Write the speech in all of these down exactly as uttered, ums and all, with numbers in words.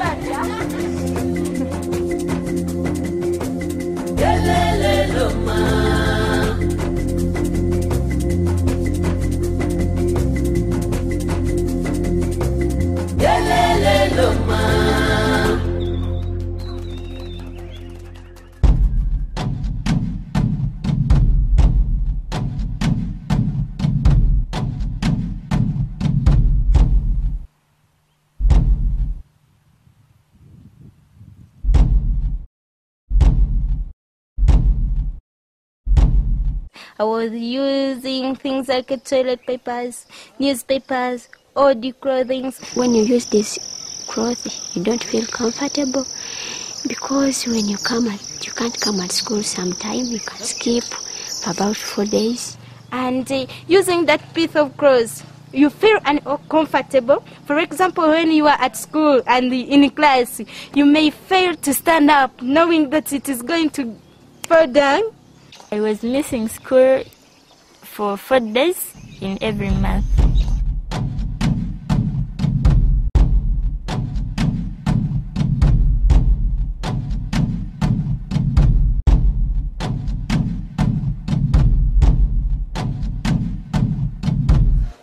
AfriPads, yeah? I was using things like toilet papers, newspapers, old clothing. When you use this cloth, you don't feel comfortable because when you come at, you can't come at school sometime, you can skip for about four days. And uh, using that piece of clothes, you feel uncomfortable. For example, when you are at school and in class, you may fail to stand up knowing that it is going to fall down. I was missing school for four days in every month.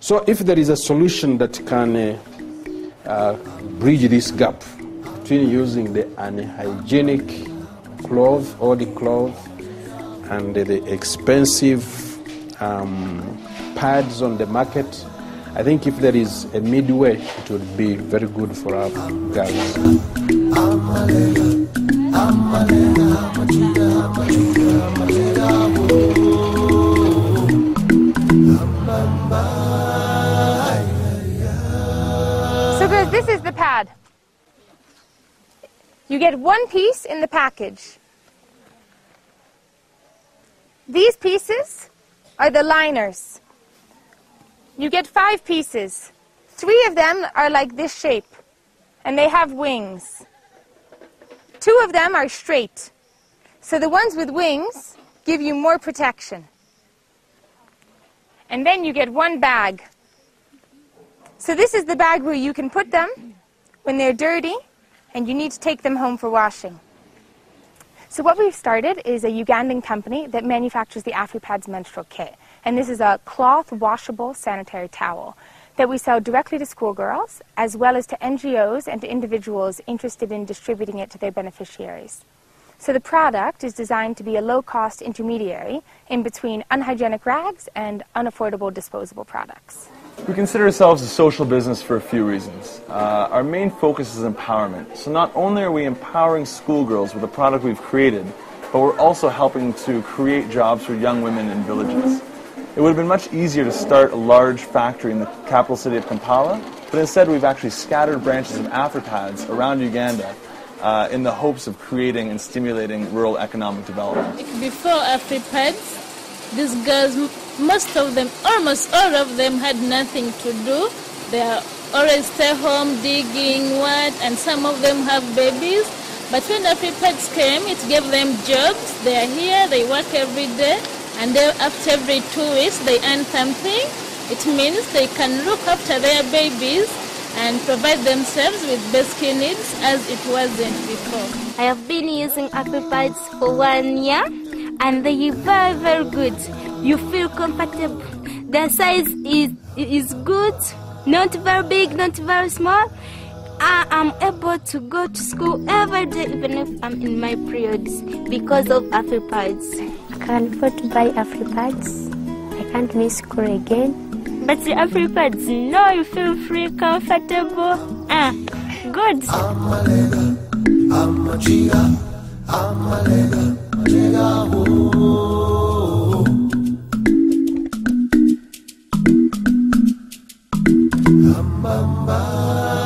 So if there is a solution that can uh, uh, bridge this gap between using the unhygienic clothes or the clothes and the expensive um, pads on the market, I think if there is a midway, it would be very good for our girls. So guys, this is the pad. You get one piece in the package. These pieces are the liners. You get five pieces. Three of them are like this shape, and they have wings. Two of them are straight. So the ones with wings give you more protection. And then you get one bag. So this is the bag where you can put them when they're dirty, and you need to take them home for washing. So what we've started is a Ugandan company that manufactures the AfriPads menstrual kit. And this is a cloth washable sanitary towel that we sell directly to schoolgirls as well as to N G Os and to individuals interested in distributing it to their beneficiaries. So the product is designed to be a low-cost intermediary in between unhygienic rags and unaffordable disposable products. We consider ourselves a social business for a few reasons. Uh, our main focus is empowerment. So not only are we empowering schoolgirls with the product we've created, but we're also helping to create jobs for young women in villages. It would have been much easier to start a large factory in the capital city of Kampala, but instead we've actually scattered branches of AfriPads around Uganda uh, in the hopes of creating and stimulating rural economic development. Before AfriPads, these girls, most of them, almost all of them, had nothing to do. They are always stay home, digging, what, and some of them have babies. But when AfriPads came, it gave them jobs. They are here, they work every day, and they, after every two weeks, they earn something. It means they can look after their babies and provide themselves with basic needs as it wasn't before. I have been using AfriPads for one year. And they are very, very good. You feel comfortable. Their size is is good, not very big, not very small. I am able to go to school every day, even if I'm in my periods, because of AfriPads. I can afford to buy AfriPads. I can't miss school again. But the AfriPads, no, you feel free, comfortable. Ah, good. I'm I'm